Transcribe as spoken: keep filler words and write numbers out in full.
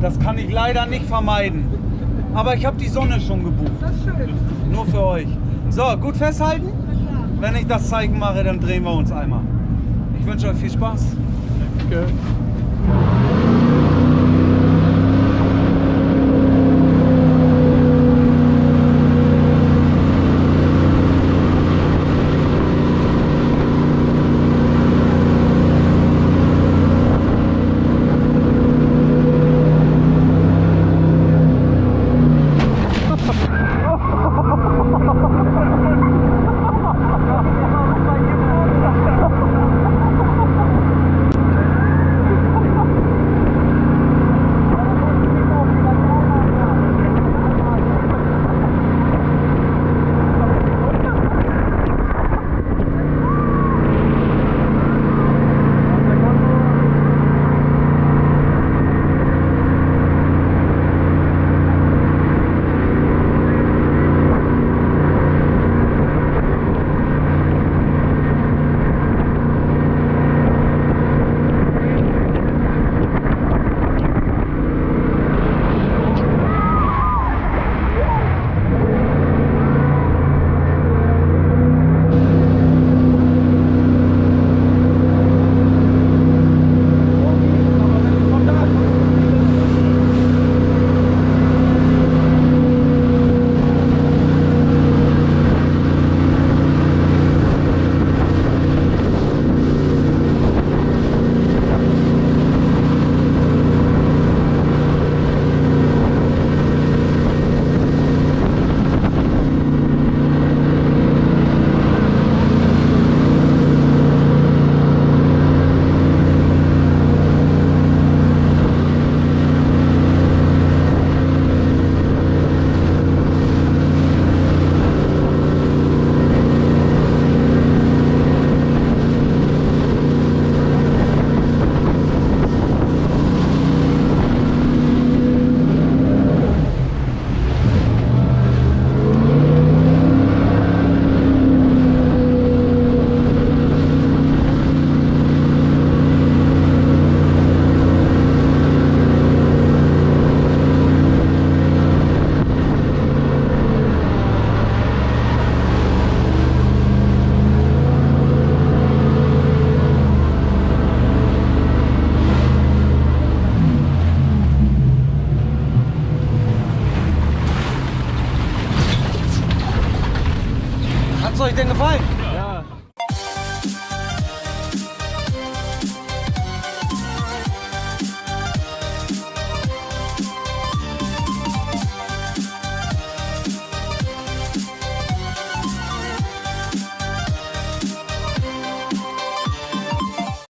Das kann ich leider nicht vermeiden. Aber ich habe die Sonne schon gebucht. Das ist schön. Nur für euch. So, gut festhalten. Wenn ich das Zeichen mache, dann drehen wir uns einmal. Ich wünsche euch viel Spaß. Danke.